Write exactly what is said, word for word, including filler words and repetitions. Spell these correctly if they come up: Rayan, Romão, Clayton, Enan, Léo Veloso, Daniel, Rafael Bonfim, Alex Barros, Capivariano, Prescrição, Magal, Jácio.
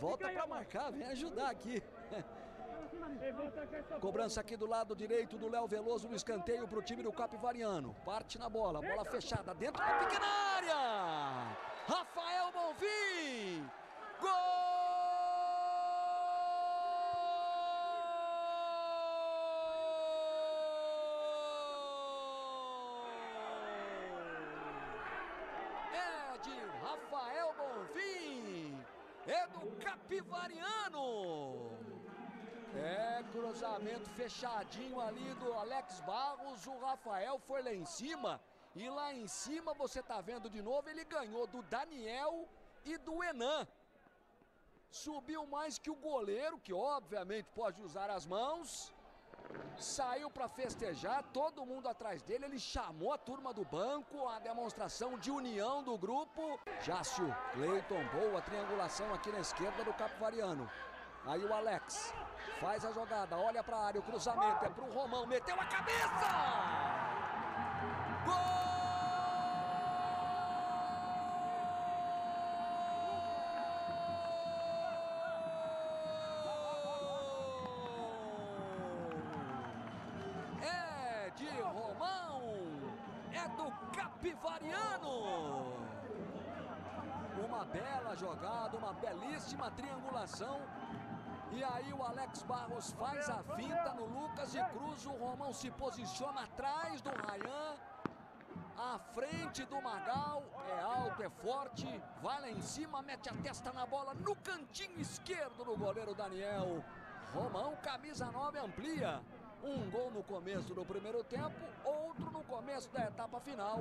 Volta para marcar, vem ajudar aqui. Cobrança aqui do lado direito do Léo Veloso no escanteio para o time do Capivariano. Parte na bola, bola fechada dentro da pequena área. Rafael Bonfim. Gol! Rafael Bonfim, é do Capivariano. É, cruzamento fechadinho ali do Alex Barros, o Rafael foi lá em cima. E lá em cima, você tá vendo de novo, ele ganhou do Daniel e do Enan. Subiu mais que o goleiro, que obviamente pode usar as mãos. Saiu para festejar, todo mundo atrás dele, ele chamou a turma do banco, a demonstração de união do grupo. Jácio, Clayton, boa triangulação aqui na esquerda do Capivariano. Aí o Alex faz a jogada, olha para a área, o cruzamento é para o Romão, meteu a cabeça! Gol! Do Capivariano. Uma bela jogada, uma belíssima triangulação. E aí o Alex Barros faz a finta no Lucas e cruza. O Romão se posiciona atrás do Rayan, à frente do Magal. É alto, é forte, vai lá em cima, mete a testa na bola no cantinho esquerdo do goleiro Daniel. Romão, camisa nove, amplia. Um gol no começo do primeiro tempo, outro no começo da etapa final.